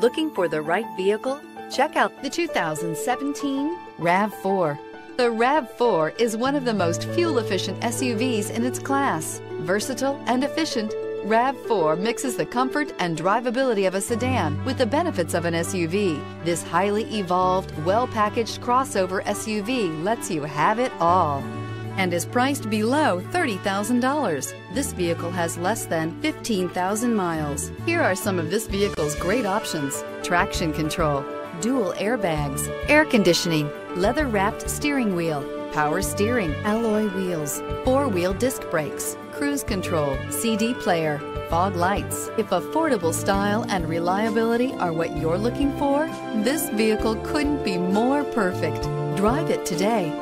Looking for the right vehicle? Check out the 2017 RAV4. The RAV4 is one of the most fuel-efficient SUVs in its class. Versatile and efficient, RAV4 mixes the comfort and drivability of a sedan with the benefits of an SUV. This highly evolved, well-packaged crossover SUV lets you have it all and is priced below $30,000. This vehicle has less than 15,000 miles. Here are some of this vehicle's great options: traction control, dual airbags, air conditioning, leather-wrapped steering wheel, power steering, alloy wheels, four-wheel disc brakes, cruise control, CD player, fog lights. If affordable style and reliability are what you're looking for, this vehicle couldn't be more perfect. Drive it today.